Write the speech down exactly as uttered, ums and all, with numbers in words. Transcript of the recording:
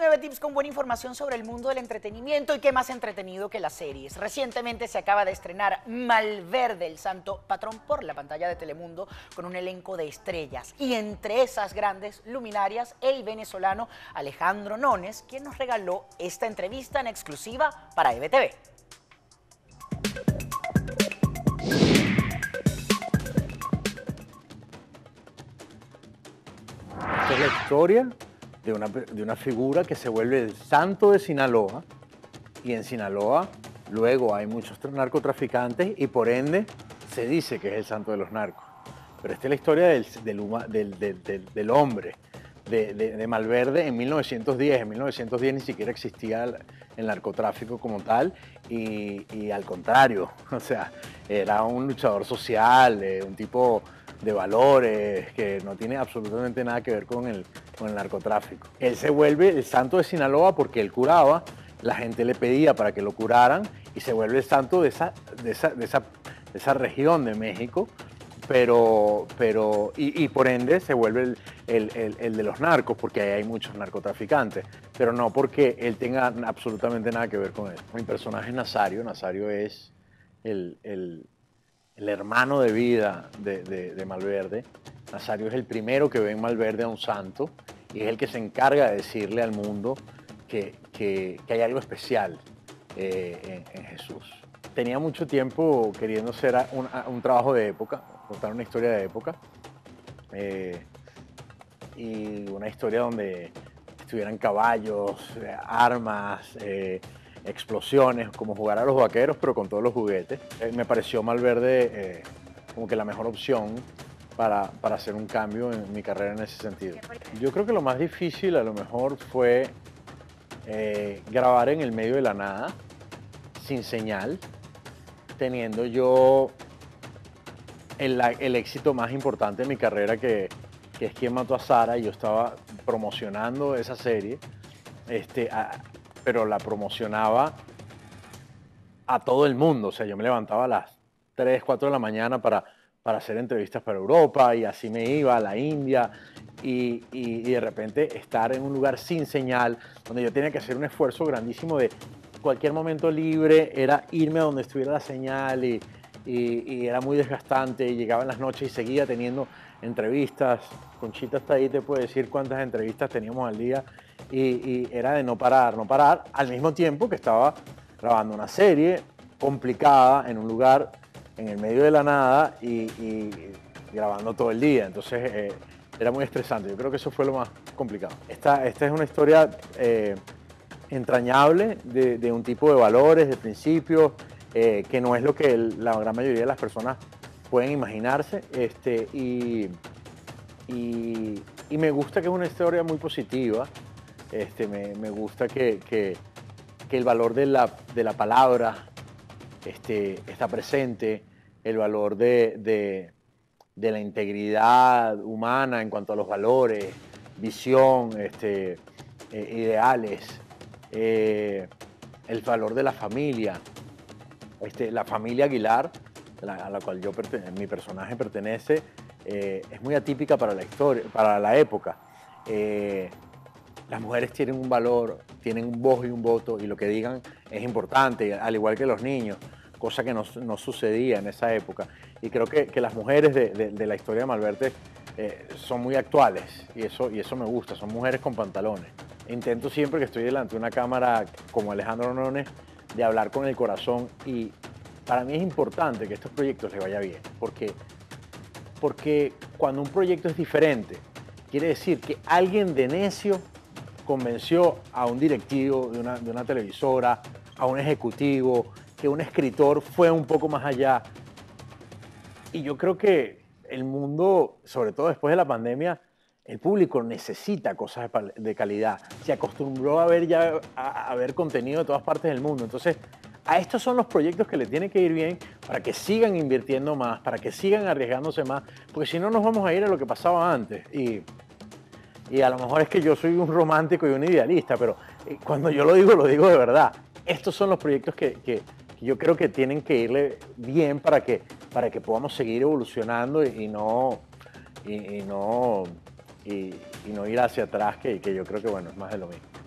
nueve tips con buena información sobre el mundo del entretenimiento y qué más entretenido que las series. Recientemente se acaba de estrenar Malverde, el santo patrón, por la pantalla de Telemundo con un elenco de estrellas. Y entre esas grandes luminarias, el venezolano Alejandro Nones, quien nos regaló esta entrevista en exclusiva para E B T V. Esta es la historia De una, de una figura que se vuelve el santo de Sinaloa, y en Sinaloa luego hay muchos narcotraficantes y por ende se dice que es el santo de los narcos. Pero esta es la historia del, del, del, del, del, del hombre, de, de, de Malverde en mil novecientos diez. En mil novecientos diez ni siquiera existía el narcotráfico como tal y, y al contrario, o sea, era un luchador social, eh, un tipo de valores, que no tiene absolutamente nada que ver con el, con el narcotráfico. Él se vuelve el santo de Sinaloa porque él curaba, la gente le pedía para que lo curaran y se vuelve el santo de esa, de esa, de esa, de esa región de México, pero, pero, y, y por ende se vuelve el, el, el, el de los narcos porque ahí hay muchos narcotraficantes, pero no porque él tenga absolutamente nada que ver con él. Mi personaje es Nazario. Nazario es el... el el hermano de vida de, de, de Malverde. Nazario es el primero que ve en Malverde a un santo y es el que se encarga de decirle al mundo que, que, que hay algo especial eh, en, en Jesús. Tenía mucho tiempo queriendo hacer un, un trabajo de época, contar una historia de época, eh, y una historia donde estuvieran caballos, armas, eh, explosiones, como jugar a los vaqueros, pero con todos los juguetes. Eh, me pareció Malverde eh, como que la mejor opción para, para hacer un cambio en mi carrera en ese sentido. Yo creo que lo más difícil a lo mejor fue eh, grabar en el medio de la nada, sin señal, teniendo yo el, el éxito más importante de mi carrera, que, que es Quien mató a Sara, y yo estaba promocionando esa serie, este, a, pero la promocionaba a todo el mundo. O sea, yo me levantaba a las tres, cuatro de la mañana para, para hacer entrevistas para Europa, y así me iba a la India, y, y, y de repente estar en un lugar sin señal, donde yo tenía que hacer un esfuerzo grandísimo de cualquier momento libre, era irme a donde estuviera la señal, y, y, y era muy desgastante, y llegaba en las noches y seguía teniendo entrevistas. Conchita hasta ahí te puede decir cuántas entrevistas teníamos al día. Y, y era de no parar, no parar, al mismo tiempo que estaba grabando una serie complicada en un lugar en el medio de la nada y, y grabando todo el día. Entonces eh, era muy estresante. Yo creo que eso fue lo más complicado. Esta, esta es una historia eh, entrañable de, de un tipo de valores, de principios, eh, que no es lo que el, la gran mayoría de las personas pueden imaginarse. Este, y, y, y me gusta que es una historia muy positiva. Este, me, me gusta que, que, que el valor de la, de la palabra este, está presente, el valor de, de, de la integridad humana en cuanto a los valores, visión, este, eh, ideales, eh, el valor de la familia. Este, la familia Aguilar, la, a la cual yo pertene- mi personaje pertenece, eh, es muy atípica para la historia, para la época. Eh, Las mujeres tienen un valor, tienen un voz y un voto, y lo que digan es importante, al igual que los niños, cosa que no, no sucedía en esa época. Y creo que, que las mujeres de, de, de la historia de Malverde eh, son muy actuales, y eso, y eso me gusta, son mujeres con pantalones. Intento siempre que estoy delante de una cámara como Alejandro Nones de hablar con el corazón, y para mí es importante que estos proyectos les vaya bien, porque, porque cuando un proyecto es diferente, quiere decir que alguien de necio convenció a un directivo de una, de una televisora, a un ejecutivo, que un escritor fue un poco más allá. Y yo creo que el mundo, sobre todo después de la pandemia, el público necesita cosas de calidad. Se acostumbró a ver, ya, a, a ver contenido de todas partes del mundo. Entonces, a estos son los proyectos que le tienen que ir bien para que sigan invirtiendo más, para que sigan arriesgándose más, porque si no nos vamos a ir a lo que pasaba antes. Y, Y a lo mejor es que yo soy un romántico y un idealista, pero cuando yo lo digo, lo digo de verdad. Estos son los proyectos que, que, que yo creo que tienen que irle bien para que, para que podamos seguir evolucionando y, y, no, y, y, no, y, y no ir hacia atrás, que, que yo creo que bueno, es más de lo mismo.